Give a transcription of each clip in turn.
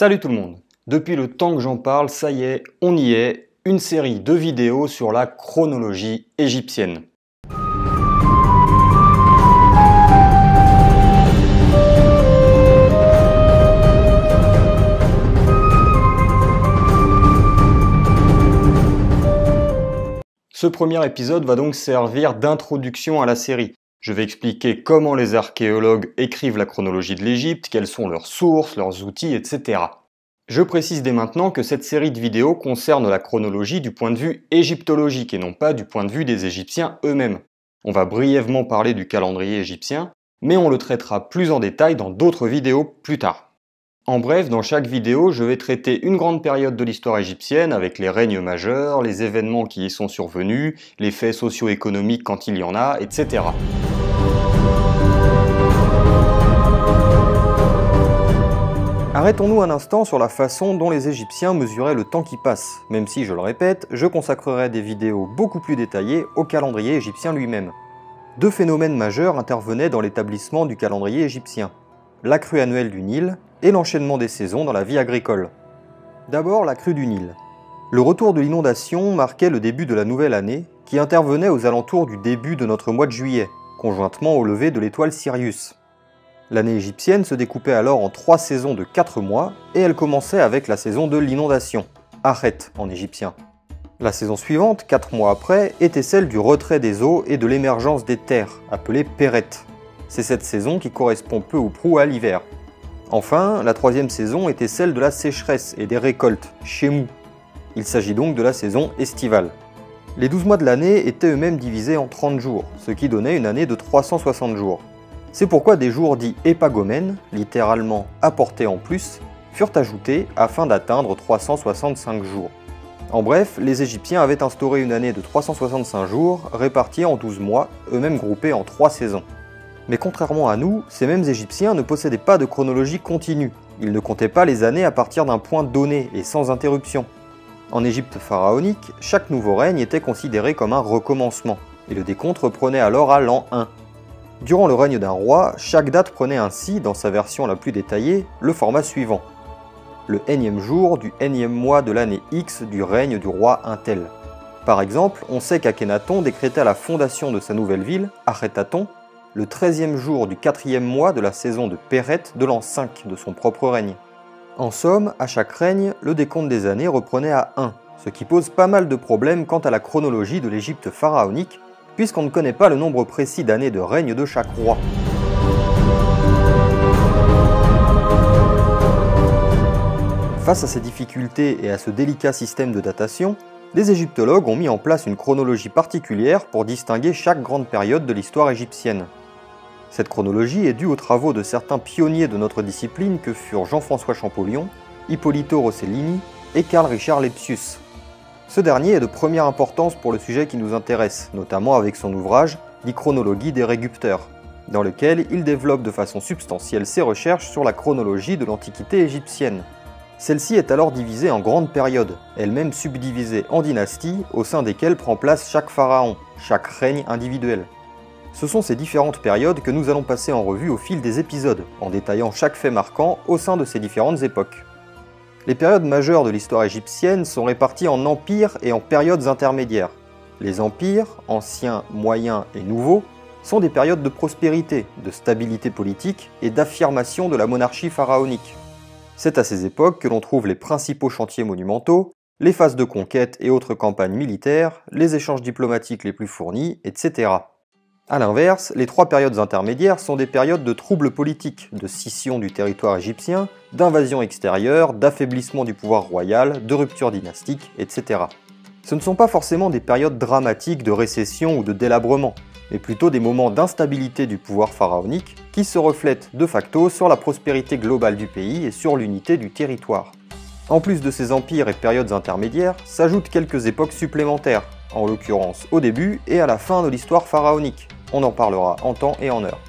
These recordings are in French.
Salut tout le monde! Depuis le temps que j'en parle, ça y est, on y est, une série de vidéos sur la chronologie égyptienne. Ce premier épisode va donc servir d'introduction à la série. Je vais expliquer comment les archéologues écrivent la chronologie de l'Égypte, quelles sont leurs sources, leurs outils, etc. Je précise dès maintenant que cette série de vidéos concerne la chronologie du point de vue égyptologique et non pas du point de vue des Égyptiens eux-mêmes. On va brièvement parler du calendrier égyptien, mais on le traitera plus en détail dans d'autres vidéos plus tard. En bref, dans chaque vidéo, je vais traiter une grande période de l'histoire égyptienne avec les règnes majeurs, les événements qui y sont survenus, les faits socio-économiques quand il y en a, etc. Arrêtons-nous un instant sur la façon dont les Égyptiens mesuraient le temps qui passe, même si, je le répète, je consacrerai des vidéos beaucoup plus détaillées au calendrier égyptien lui-même. Deux phénomènes majeurs intervenaient dans l'établissement du calendrier égyptien, la crue annuelle du Nil et l'enchaînement des saisons dans la vie agricole. D'abord, la crue du Nil. Le retour de l'inondation marquait le début de la nouvelle année, qui intervenait aux alentours du début de notre mois de juillet, conjointement au lever de l'étoile Sirius. L'année égyptienne se découpait alors en trois saisons de 4 mois et elle commençait avec la saison de l'inondation, Akhet en égyptien. La saison suivante, 4 mois après, était celle du retrait des eaux et de l'émergence des terres, appelée Péret. C'est cette saison qui correspond peu ou prou à l'hiver. Enfin, la troisième saison était celle de la sécheresse et des récoltes, Shemou. Il s'agit donc de la saison estivale. Les 12 mois de l'année étaient eux-mêmes divisés en 30 jours, ce qui donnait une année de 360 jours. C'est pourquoi des jours dits épagomènes, littéralement apportés en plus, furent ajoutés afin d'atteindre 365 jours. En bref, les Égyptiens avaient instauré une année de 365 jours, répartie en 12 mois, eux-mêmes groupés en 3 saisons. Mais contrairement à nous, ces mêmes Égyptiens ne possédaient pas de chronologie continue, ils ne comptaient pas les années à partir d'un point donné et sans interruption. En Égypte pharaonique, chaque nouveau règne était considéré comme un recommencement, et le décompte reprenait alors à l'an 1. Durant le règne d'un roi, chaque date prenait ainsi, dans sa version la plus détaillée, le format suivant. Le énième jour du énième mois de l'année X du règne du roi Intel. Par exemple, on sait qu'Akhenaton décréta la fondation de sa nouvelle ville, Akhetaton, le 13e jour du 4e mois de la saison de Péret de l'an 5 de son propre règne. En somme, à chaque règne, le décompte des années reprenait à 1, ce qui pose pas mal de problèmes quant à la chronologie de l'Égypte pharaonique, puisqu'on ne connaît pas le nombre précis d'années de règne de chaque roi. Face à ces difficultés et à ce délicat système de datation, les égyptologues ont mis en place une chronologie particulière pour distinguer chaque grande période de l'histoire égyptienne. Cette chronologie est due aux travaux de certains pionniers de notre discipline que furent Jean-François Champollion, Hippolyte Rosellini et Karl-Richard Lepsius. Ce dernier est de première importance pour le sujet qui nous intéresse, notamment avec son ouvrage « Die Chronologie der Ägypter », dans lequel il développe de façon substantielle ses recherches sur la chronologie de l'Antiquité égyptienne. Celle-ci est alors divisée en grandes périodes, elle-même subdivisée en dynasties, au sein desquelles prend place chaque pharaon, chaque règne individuel. Ce sont ces différentes périodes que nous allons passer en revue au fil des épisodes, en détaillant chaque fait marquant au sein de ces différentes époques. Les périodes majeures de l'histoire égyptienne sont réparties en empires et en périodes intermédiaires. Les empires, anciens, moyens et nouveaux, sont des périodes de prospérité, de stabilité politique et d'affirmation de la monarchie pharaonique. C'est à ces époques que l'on trouve les principaux chantiers monumentaux, les phases de conquête et autres campagnes militaires, les échanges diplomatiques les plus fournis, etc. A l'inverse, les trois périodes intermédiaires sont des périodes de troubles politiques, de scission du territoire égyptien, d'invasion extérieure, d'affaiblissement du pouvoir royal, de rupture dynastique, etc. Ce ne sont pas forcément des périodes dramatiques de récession ou de délabrement, mais plutôt des moments d'instabilité du pouvoir pharaonique qui se reflètent de facto sur la prospérité globale du pays et sur l'unité du territoire. En plus de ces empires et périodes intermédiaires, s'ajoutent quelques époques supplémentaires, en l'occurrence au début et à la fin de l'histoire pharaonique. On en parlera en temps et en heure.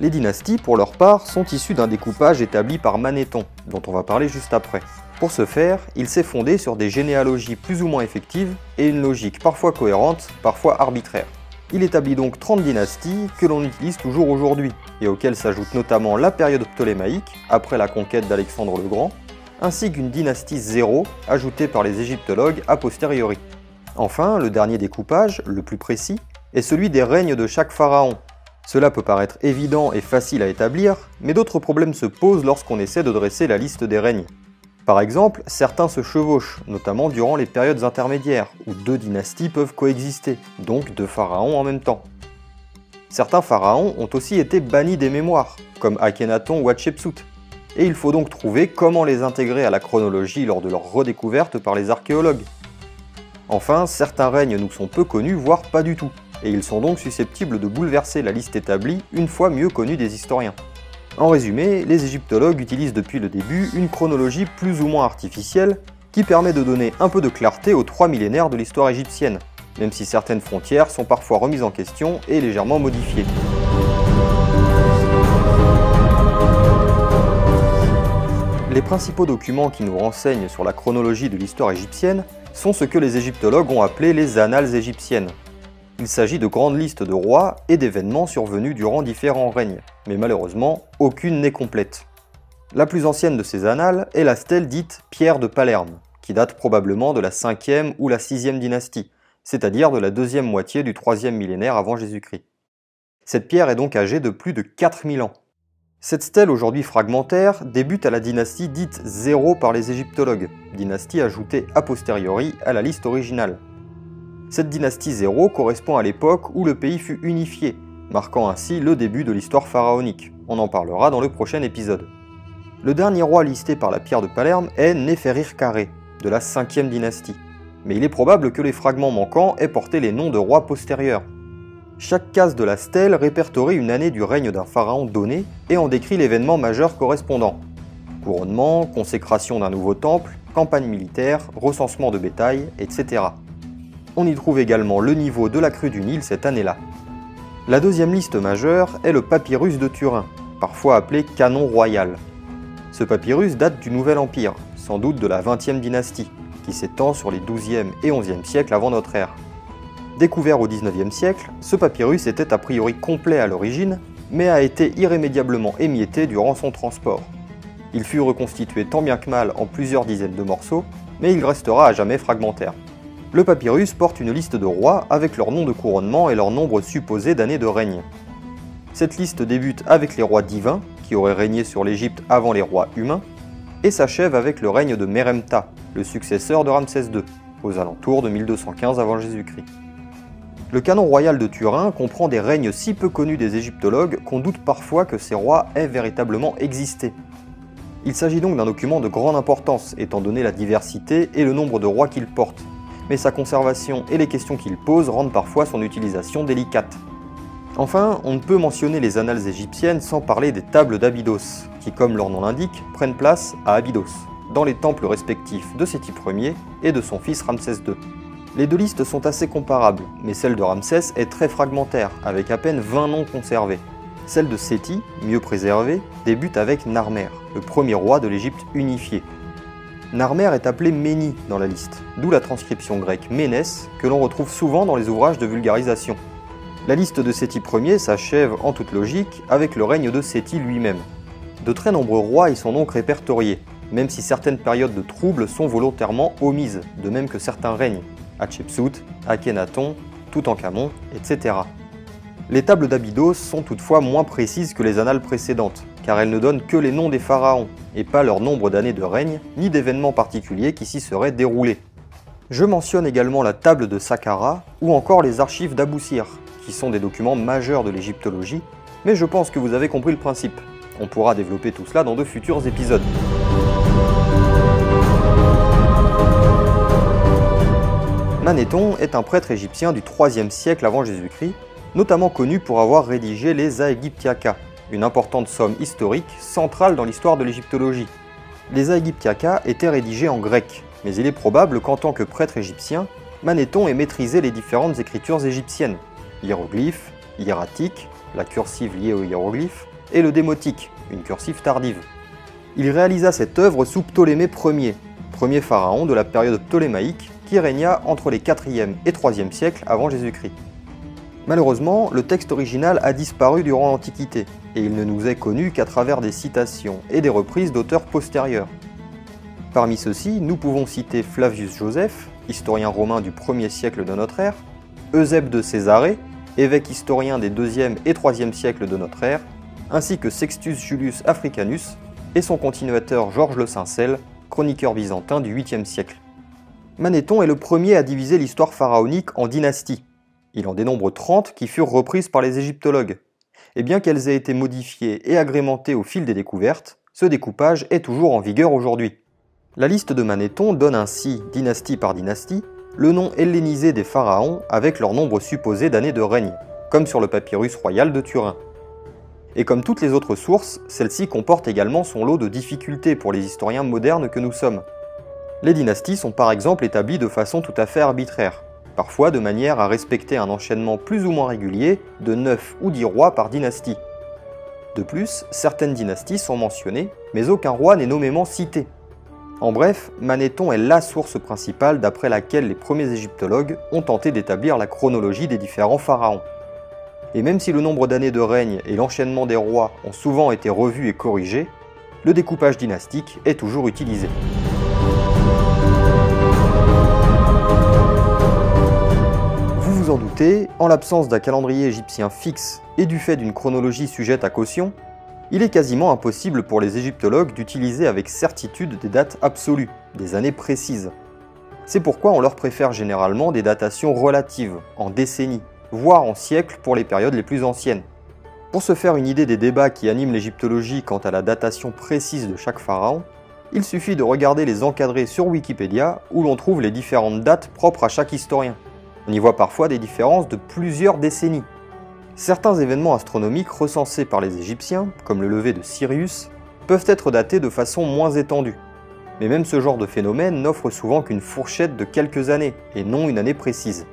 Les dynasties, pour leur part, sont issues d'un découpage établi par Manéthon, dont on va parler juste après. Pour ce faire, il s'est fondé sur des généalogies plus ou moins effectives et une logique parfois cohérente, parfois arbitraire. Il établit donc 30 dynasties que l'on utilise toujours aujourd'hui, et auxquelles s'ajoute notamment la période ptolémaïque, après la conquête d'Alexandre le Grand, ainsi qu'une dynastie zéro ajoutée par les égyptologues a posteriori. Enfin, le dernier découpage, le plus précis, est celui des règnes de chaque pharaon. Cela peut paraître évident et facile à établir, mais d'autres problèmes se posent lorsqu'on essaie de dresser la liste des règnes. Par exemple, certains se chevauchent, notamment durant les périodes intermédiaires, où deux dynasties peuvent coexister, donc deux pharaons en même temps. Certains pharaons ont aussi été bannis des mémoires, comme Akhenaton ou Hatshepsut, et il faut donc trouver comment les intégrer à la chronologie lors de leur redécouverte par les archéologues. Enfin, certains règnes nous sont peu connus, voire pas du tout, et ils sont donc susceptibles de bouleverser la liste établie une fois mieux connue des historiens. En résumé, les égyptologues utilisent depuis le début une chronologie plus ou moins artificielle qui permet de donner un peu de clarté aux trois millénaires de l'histoire égyptienne, même si certaines frontières sont parfois remises en question et légèrement modifiées. Les principaux documents qui nous renseignent sur la chronologie de l'histoire égyptienne sont ce que les égyptologues ont appelé les annales égyptiennes. Il s'agit de grandes listes de rois et d'événements survenus durant différents règnes, mais malheureusement, aucune n'est complète. La plus ancienne de ces annales est la stèle dite Pierre de Palerme, qui date probablement de la 5e ou la 6e dynastie, c'est-à-dire de la deuxième moitié du 3e millénaire avant Jésus-Christ. Cette pierre est donc âgée de plus de 4000 ans. Cette stèle aujourd'hui fragmentaire débute à la dynastie dite 0 par les égyptologues, dynastie ajoutée a posteriori à la liste originale. Cette dynastie 0 correspond à l'époque où le pays fut unifié, marquant ainsi le début de l'histoire pharaonique. On en parlera dans le prochain épisode. Le dernier roi listé par la pierre de Palerme est Néferirkaré, de la 5e dynastie, mais il est probable que les fragments manquants aient porté les noms de rois postérieurs. Chaque case de la stèle répertorie une année du règne d'un pharaon donné et en décrit l'événement majeur correspondant. Couronnement, consécration d'un nouveau temple, campagne militaire, recensement de bétail, etc. On y trouve également le niveau de la crue du Nil cette année-là. La deuxième liste majeure est le papyrus de Turin, parfois appelé canon royal. Ce papyrus date du Nouvel Empire, sans doute de la 20e dynastie, qui s'étend sur les 12e et 11e siècles avant notre ère. Découvert au 19e siècle, ce papyrus était a priori complet à l'origine, mais a été irrémédiablement émietté durant son transport. Il fut reconstitué tant bien que mal en plusieurs dizaines de morceaux, mais il restera à jamais fragmentaire. Le papyrus porte une liste de rois avec leur nom de couronnement et leur nombre supposé d'années de règne. Cette liste débute avec les rois divins, qui auraient régné sur l'Égypte avant les rois humains, et s'achève avec le règne de Meremtah, le successeur de Ramsès II, aux alentours de 1215 avant Jésus-Christ. Le canon royal de Turin comprend des règnes si peu connus des égyptologues qu'on doute parfois que ces rois aient véritablement existé. Il s'agit donc d'un document de grande importance, étant donné la diversité et le nombre de rois qu'il porte, mais sa conservation et les questions qu'il pose rendent parfois son utilisation délicate. Enfin, on ne peut mentionner les annales égyptiennes sans parler des tables d'Abydos, qui comme leur nom l'indique, prennent place à Abydos, dans les temples respectifs de Séti Ier et de son fils Ramsès II. Les deux listes sont assez comparables, mais celle de Ramsès est très fragmentaire, avec à peine 20 noms conservés. Celle de Séti, mieux préservée, débute avec Narmer, le premier roi de l'Égypte unifiée. Narmer est appelé Méni dans la liste, d'où la transcription grecque Ménès que l'on retrouve souvent dans les ouvrages de vulgarisation. La liste de Séti Ier s'achève en toute logique avec le règne de Séti lui-même. De très nombreux rois y sont donc répertoriés, même si certaines périodes de troubles sont volontairement omises, de même que certains règnes, Hatshepsut, Akhenaton, Toutankhamon, etc. Les tables d'Abydos sont toutefois moins précises que les annales précédentes, car elles ne donnent que les noms des pharaons, et pas leur nombre d'années de règne, ni d'événements particuliers qui s'y seraient déroulés. Je mentionne également la table de Saqqara, ou encore les archives d'Aboussir, qui sont des documents majeurs de l'égyptologie, mais je pense que vous avez compris le principe. On pourra développer tout cela dans de futurs épisodes. Manéthon est un prêtre égyptien du 3e siècle avant Jésus-Christ, notamment connu pour avoir rédigé les Aegyptiaca, une importante somme historique centrale dans l'histoire de l'égyptologie. Les Aegyptiaca étaient rédigés en grec, mais il est probable qu'en tant que prêtre égyptien, Manéthon ait maîtrisé les différentes écritures égyptiennes, hiéroglyphes, hiératiques, la cursive liée aux hiéroglyphes, et le démotique, une cursive tardive. Il réalisa cette œuvre sous Ptolémée Ier, premier pharaon de la période ptolémaïque, qui régna entre les 4e et 3e siècles avant Jésus-Christ. Malheureusement, le texte original a disparu durant l'Antiquité, et il ne nous est connu qu'à travers des citations et des reprises d'auteurs postérieurs. Parmi ceux-ci, nous pouvons citer Flavius Joseph, historien romain du 1er siècle de notre ère, Eusèbe de Césarée, évêque historien des 2e et 3e siècles de notre ère, ainsi que Sextus Julius Africanus et son continuateur Georges le Syncelle, chroniqueur byzantin du 8e siècle. Manéthon est le premier à diviser l'histoire pharaonique en dynasties. Il en dénombre 30 qui furent reprises par les égyptologues. Et bien qu'elles aient été modifiées et agrémentées au fil des découvertes, ce découpage est toujours en vigueur aujourd'hui. La liste de Manéthon donne ainsi, dynastie par dynastie, le nom hellénisé des pharaons avec leur nombre supposé d'années de règne, comme sur le papyrus royal de Turin. Et comme toutes les autres sources, celle-ci comporte également son lot de difficultés pour les historiens modernes que nous sommes. Les dynasties sont par exemple établies de façon tout à fait arbitraire, parfois de manière à respecter un enchaînement plus ou moins régulier de 9 ou 10 rois par dynastie. De plus, certaines dynasties sont mentionnées, mais aucun roi n'est nommément cité. En bref, Manéthon est la source principale d'après laquelle les premiers égyptologues ont tenté d'établir la chronologie des différents pharaons. Et même si le nombre d'années de règne et l'enchaînement des rois ont souvent été revus et corrigés, le découpage dynastique est toujours utilisé. Vous vous en doutez, en l'absence d'un calendrier égyptien fixe et du fait d'une chronologie sujette à caution, il est quasiment impossible pour les égyptologues d'utiliser avec certitude des dates absolues, des années précises. C'est pourquoi on leur préfère généralement des datations relatives, en décennies, voire en siècles pour les périodes les plus anciennes. Pour se faire une idée des débats qui animent l'égyptologie quant à la datation précise de chaque pharaon, il suffit de regarder les encadrés sur Wikipédia où l'on trouve les différentes dates propres à chaque historien. On y voit parfois des différences de plusieurs décennies. Certains événements astronomiques recensés par les Égyptiens, comme le lever de Sirius, peuvent être datés de façon moins étendue. Mais même ce genre de phénomène n'offre souvent qu'une fourchette de quelques années, et non une année précise.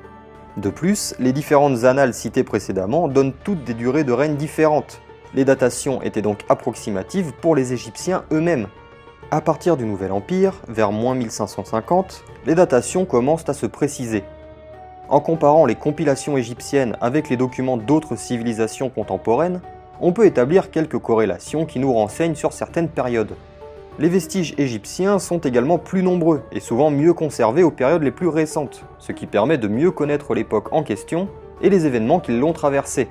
De plus, les différentes annales citées précédemment donnent toutes des durées de règne différentes. Les datations étaient donc approximatives pour les Égyptiens eux-mêmes. À partir du Nouvel Empire, vers moins 1550, les datations commencent à se préciser. En comparant les compilations égyptiennes avec les documents d'autres civilisations contemporaines, on peut établir quelques corrélations qui nous renseignent sur certaines périodes. Les vestiges égyptiens sont également plus nombreux et souvent mieux conservés aux périodes les plus récentes, ce qui permet de mieux connaître l'époque en question et les événements qui l'ont traversée.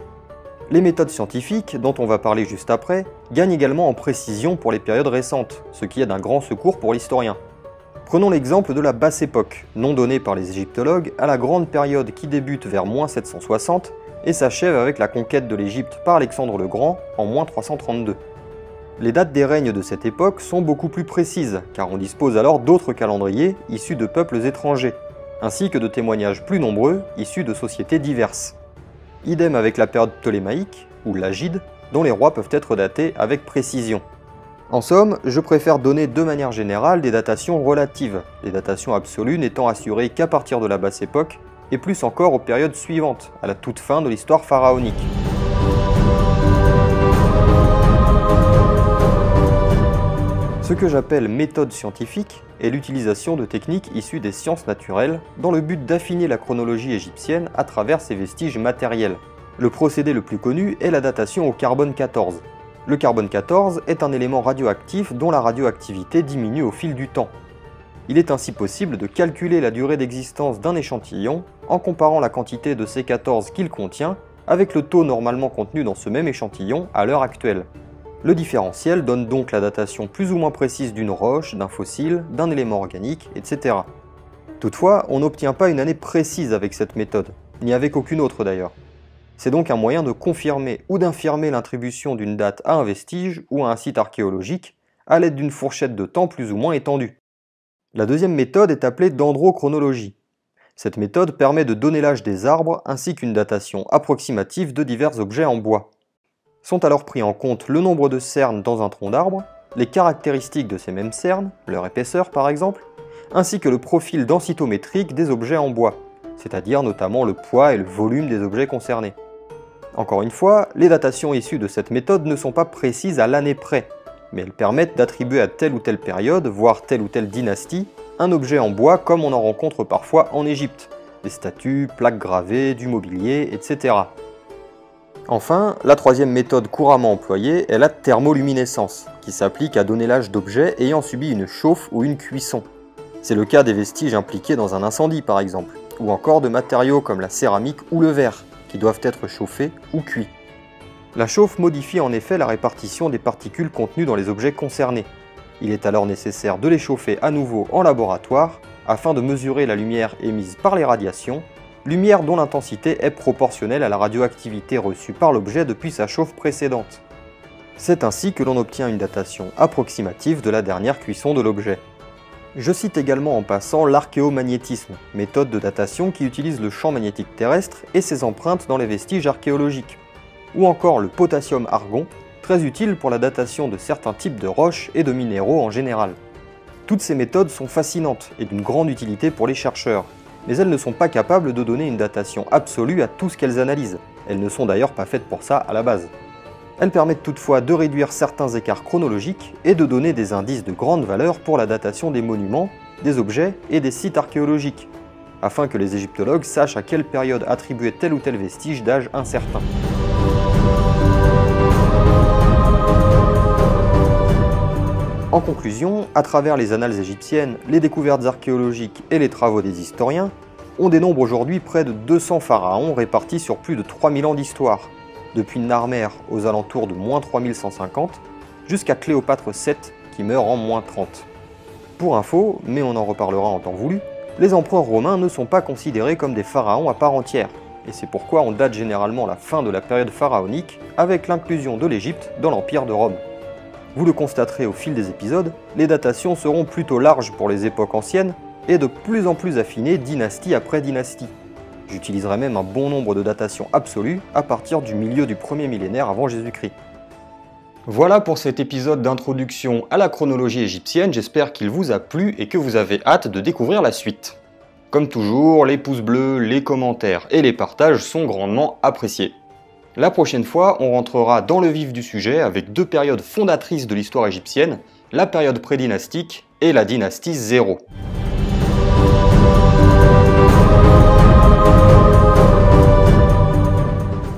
Les méthodes scientifiques, dont on va parler juste après, gagnent également en précision pour les périodes récentes, ce qui est d'un grand secours pour l'historien. Prenons l'exemple de la Basse Époque, nom donné par les égyptologues à la grande période qui débute vers moins 760 et s'achève avec la conquête de l'Égypte par Alexandre le Grand en moins 332. Les dates des règnes de cette époque sont beaucoup plus précises, car on dispose alors d'autres calendriers issus de peuples étrangers, ainsi que de témoignages plus nombreux issus de sociétés diverses. Idem avec la période ptolémaïque, ou l'Agide, dont les rois peuvent être datés avec précision. En somme, je préfère donner de manière générale des datations relatives, les datations absolues n'étant assurées qu'à partir de la Basse Époque, et plus encore aux périodes suivantes, à la toute fin de l'histoire pharaonique. Ce que j'appelle méthode scientifique est l'utilisation de techniques issues des sciences naturelles dans le but d'affiner la chronologie égyptienne à travers ses vestiges matériels. Le procédé le plus connu est la datation au carbone 14. Le carbone 14 est un élément radioactif dont la radioactivité diminue au fil du temps. Il est ainsi possible de calculer la durée d'existence d'un échantillon en comparant la quantité de C14 qu'il contient avec le taux normalement contenu dans ce même échantillon à l'heure actuelle. Le différentiel donne donc la datation plus ou moins précise d'une roche, d'un fossile, d'un élément organique, etc. Toutefois, on n'obtient pas une année précise avec cette méthode, ni avec aucune autre d'ailleurs. C'est donc un moyen de confirmer ou d'infirmer l'attribution d'une date à un vestige ou à un site archéologique à l'aide d'une fourchette de temps plus ou moins étendue. La deuxième méthode est appelée dendrochronologie. Cette méthode permet de donner l'âge des arbres ainsi qu'une datation approximative de divers objets en bois. Sont alors pris en compte le nombre de cernes dans un tronc d'arbre, les caractéristiques de ces mêmes cernes, leur épaisseur par exemple, ainsi que le profil densitométrique des objets en bois, c'est-à-dire notamment le poids et le volume des objets concernés. Encore une fois, les datations issues de cette méthode ne sont pas précises à l'année près, mais elles permettent d'attribuer à telle ou telle période, voire telle ou telle dynastie, un objet en bois comme on en rencontre parfois en Égypte, des statues, plaques gravées, du mobilier, etc. Enfin, la troisième méthode couramment employée est la thermoluminescence, qui s'applique à donner l'âge d'objets ayant subi une chauffe ou une cuisson. C'est le cas des vestiges impliqués dans un incendie par exemple, ou encore de matériaux comme la céramique ou le verre, qui doivent être chauffés ou cuits. La chauffe modifie en effet la répartition des particules contenues dans les objets concernés. Il est alors nécessaire de les chauffer à nouveau en laboratoire, afin de mesurer la lumière émise par les radiations, lumière dont l'intensité est proportionnelle à la radioactivité reçue par l'objet depuis sa chauffe précédente. C'est ainsi que l'on obtient une datation approximative de la dernière cuisson de l'objet. Je cite également en passant l'archéomagnétisme, méthode de datation qui utilise le champ magnétique terrestre et ses empreintes dans les vestiges archéologiques, ou encore le potassium-argon, très utile pour la datation de certains types de roches et de minéraux en général. Toutes ces méthodes sont fascinantes et d'une grande utilité pour les chercheurs, mais elles ne sont pas capables de donner une datation absolue à tout ce qu'elles analysent. Elles ne sont d'ailleurs pas faites pour ça à la base. Elles permettent toutefois de réduire certains écarts chronologiques et de donner des indices de grande valeur pour la datation des monuments, des objets et des sites archéologiques, afin que les égyptologues sachent à quelle période attribuer tel ou tel vestige d'âge incertain. En conclusion, à travers les annales égyptiennes, les découvertes archéologiques et les travaux des historiens, on dénombre aujourd'hui près de 200 pharaons répartis sur plus de 3000 ans d'histoire, depuis Narmer aux alentours de -3150 jusqu'à Cléopâtre VII qui meurt en -30. Pour info, mais on en reparlera en temps voulu, les empereurs romains ne sont pas considérés comme des pharaons à part entière, et c'est pourquoi on date généralement la fin de la période pharaonique avec l'inclusion de l'Égypte dans l'Empire de Rome. Vous le constaterez au fil des épisodes, les datations seront plutôt larges pour les époques anciennes et de plus en plus affinées dynastie après dynastie. J'utiliserai même un bon nombre de datations absolues à partir du milieu du 1er millénaire avant Jésus-Christ. Voilà pour cet épisode d'introduction à la chronologie égyptienne, j'espère qu'il vous a plu et que vous avez hâte de découvrir la suite. Comme toujours, les pouces bleus, les commentaires et les partages sont grandement appréciés. La prochaine fois, on rentrera dans le vif du sujet avec deux périodes fondatrices de l'histoire égyptienne, la période prédynastique et la dynastie 0.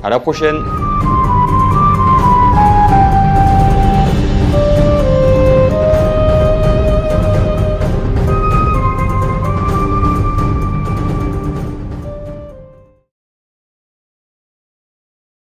À la prochaine!